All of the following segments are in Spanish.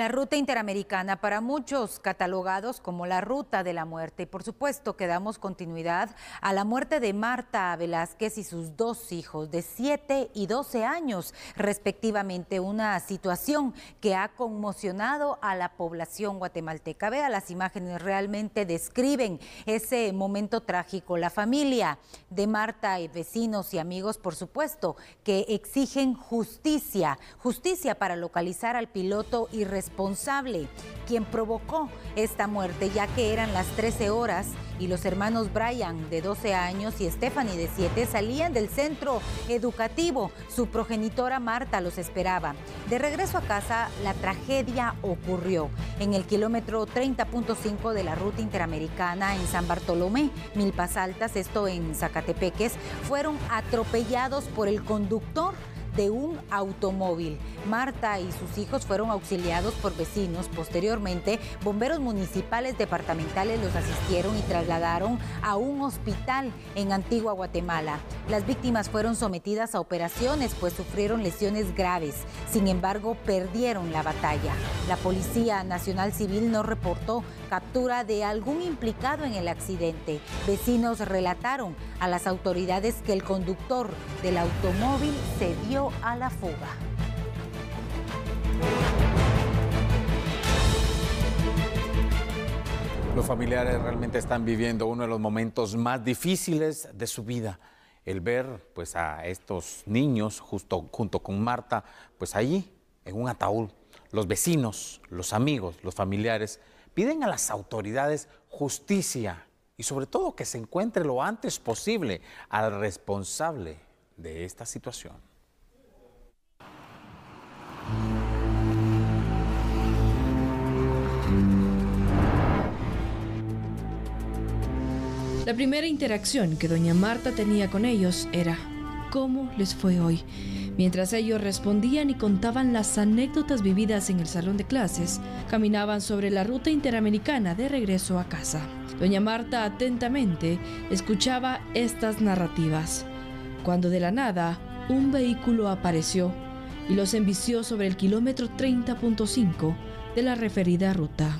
La ruta interamericana, para muchos catalogados como la ruta de la muerte. Y por supuesto que damos continuidad a la muerte de Marta Velázquez y sus dos hijos de 7 y 12 años, respectivamente. Una situación que ha conmocionado a la población guatemalteca. Vea, las imágenes realmente describen ese momento trágico. La familia de Marta y vecinos y amigos, por supuesto, que exigen justicia. Justicia para localizar al piloto y responsable, quien provocó esta muerte, ya que eran las 13 horas y los hermanos Bryan, de 12 años, y Stephanie, de 7, salían del centro educativo. Su progenitora Marta los esperaba. De regreso a casa, la tragedia ocurrió en el kilómetro 30.5 de la ruta interamericana en San Bartolomé, Milpas Altas, esto en Sacatepéquez. Fueron atropellados por el conductor de un automóvil. Marta y sus hijos fueron auxiliados por vecinos. Posteriormente, bomberos municipales departamentales los asistieron y trasladaron a un hospital en Antigua Guatemala. Las víctimas fueron sometidas a operaciones, pues sufrieron lesiones graves. Sin embargo, perdieron la batalla. La Policía Nacional Civil no reportó captura de algún implicado en el accidente. Vecinos relataron a las autoridades que el conductor del automóvil se dio a la fuga. Los familiares realmente están viviendo uno de los momentos más difíciles de su vida. El ver pues a estos niños junto con Marta pues allí en un ataúd. Los vecinos, los amigos, los familiares piden a las autoridades justicia y sobre todo que se encuentre lo antes posible al responsable de esta situación. La primera interacción que doña Marta tenía con ellos era ¿cómo les fue hoy? Mientras ellos respondían y contaban las anécdotas vividas en el salón de clases, caminaban sobre la ruta interamericana de regreso a casa. Doña Marta atentamente escuchaba estas narrativas, cuando de la nada un vehículo apareció y los embició sobre el kilómetro 30.5 de la referida ruta.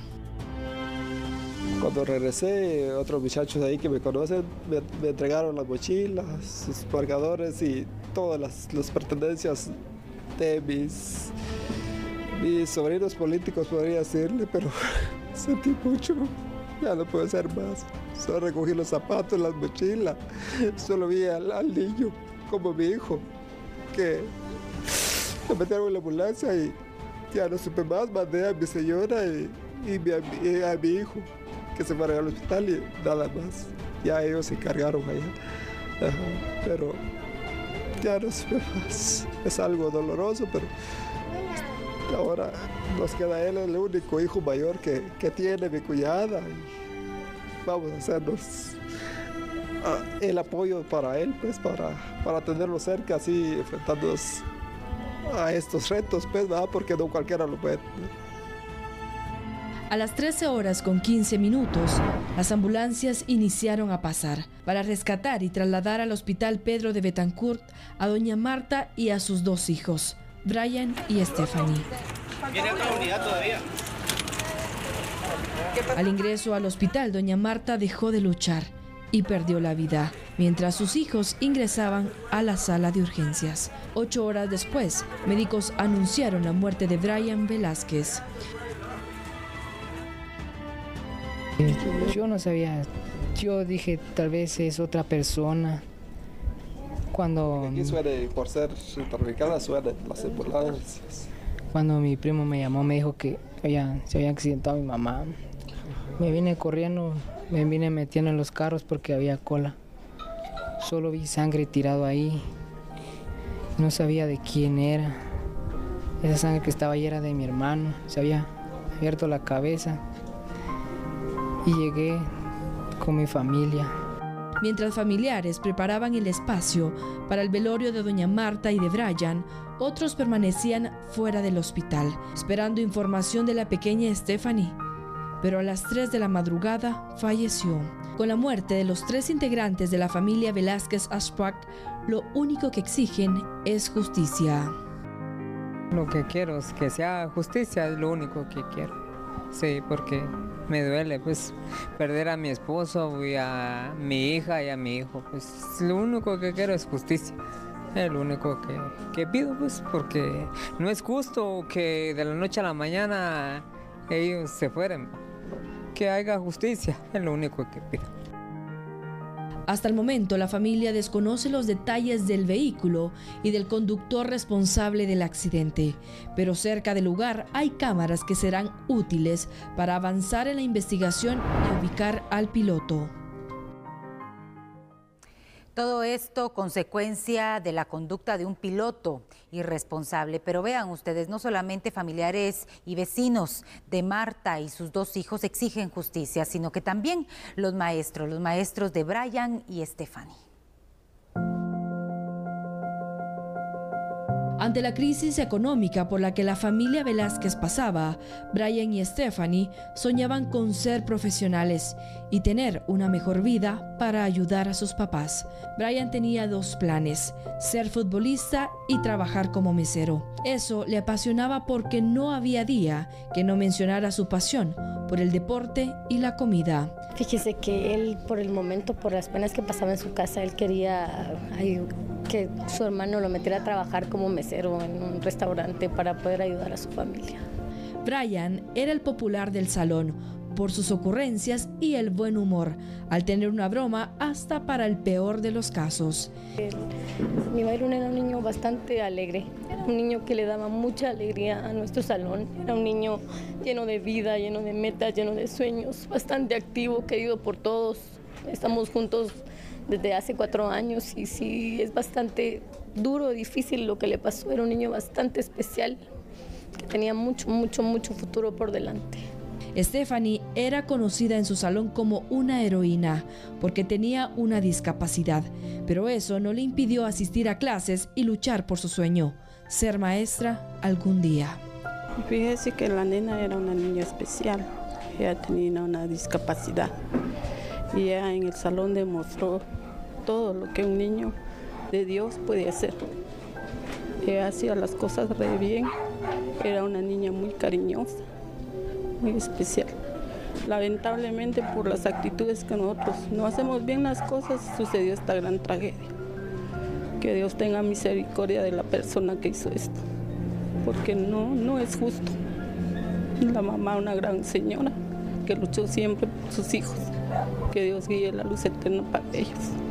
Cuando regresé, otros muchachos ahí que me conocen me entregaron las mochilas, sus marcadores y todas las pertenencias de mis sobrinos políticos, podría decirle, pero sentí mucho, ya no puedo hacer más. Solo recogí los zapatos, las mochilas, solo vi al niño como mi hijo, que me metieron en la ambulancia y ya no supe más. Mandé a mi señora y a mi hijo, que se fueron al hospital y nada más. Ya ellos se encargaron allá. Ajá. Pero ya no se ve más. Es algo doloroso, pero ahora nos queda él, el único hijo mayor que tiene mi cuñada. Y vamos a hacernos el apoyo para él, pues, para tenerlo cerca, así enfrentándonos a estos retos, pues, ¿verdad? Porque no cualquiera lo puede tener. A las 13 horas con 15 minutos, las ambulancias iniciaron a pasar para rescatar y trasladar al hospital Pedro de Betancourt a doña Marta y a sus dos hijos, Bryan y Stephanie. ¿Viene otra unidad todavía? Al ingreso al hospital, doña Marta dejó de luchar y perdió la vida, mientras sus hijos ingresaban a la sala de urgencias. 8 horas después, médicos anunciaron la muerte de Bryan Velázquez. Yo no sabía, yo dije tal vez es otra persona. Cuando aquí suena, por ser interamericana suena las ambulancias. Cuando mi primo me llamó, me dijo que se había accidentado mi mamá. Me vine corriendo, me vine metiendo en los carros porque había cola. Solo vi sangre tirado ahí. No sabía de quién era. Esa sangre que estaba ahí era de mi hermano. Se había abierto la cabeza. Y llegué con mi familia. Mientras familiares preparaban el espacio para el velorio de doña Marta y de Bryan, otros permanecían fuera del hospital, esperando información de la pequeña Stephanie. Pero a las 3 de la madrugada falleció. Con la muerte de los 3 integrantes de la familia Velázquez Aspac, lo único que exigen es justicia. Lo que quiero es que sea justicia, es lo único que quiero. Sí, porque me duele pues perder a mi esposo y a mi hija y a mi hijo. Pues lo único que quiero es justicia. Es lo único que pido, pues, porque no es justo que de la noche a la mañana ellos se fueran. Que haya justicia, es lo único que pido. Hasta el momento, la familia desconoce los detalles del vehículo y del conductor responsable del accidente, pero cerca del lugar hay cámaras que serán útiles para avanzar en la investigación y ubicar al piloto. Todo esto consecuencia de la conducta de un piloto irresponsable. Pero vean ustedes, no solamente familiares y vecinos de Marta y sus dos hijos exigen justicia, sino que también los maestros de Bryan y Stephanie. Ante la crisis económica por la que la familia Velázquez pasaba, Bryan y Stephanie soñaban con ser profesionales y tener una mejor vida para ayudar a sus papás. Bryan tenía dos planes, ser futbolista y trabajar como mesero. Eso le apasionaba porque no había día que no mencionara su pasión por el deporte y la comida. Fíjese que él, por el momento, por las penas que pasaba en su casa, él quería que su hermano lo metiera a trabajar como mesero en un restaurante para poder ayudar a su familia. Bryan era el popular del salón por sus ocurrencias y el buen humor, al tener una broma hasta para el peor de los casos. Mi Byron era un niño bastante alegre, era un niño que le daba mucha alegría a nuestro salón, era un niño lleno de vida, lleno de metas, lleno de sueños, bastante activo, querido por todos. Estamos juntos desde hace 4 años y sí, es bastante duro, difícil lo que le pasó. Era un niño bastante especial, que tenía mucho futuro por delante. Stephanie era conocida en su salón como una heroína porque tenía una discapacidad, pero eso no le impidió asistir a clases y luchar por su sueño, ser maestra algún día. Fíjese que la nena era una niña especial, ella tenía una discapacidad y ella en el salón demostró todo lo que un niño de Dios puede hacer. Ella hacía las cosas re bien, era una niña muy cariñosa, muy especial. Lamentablemente por las actitudes que nosotros no hacemos bien las cosas, sucedió esta gran tragedia. Que Dios tenga misericordia de la persona que hizo esto, porque no es justo. La mamá, una gran señora que luchó siempre por sus hijos, que Dios guíe la luz eterna para ellos.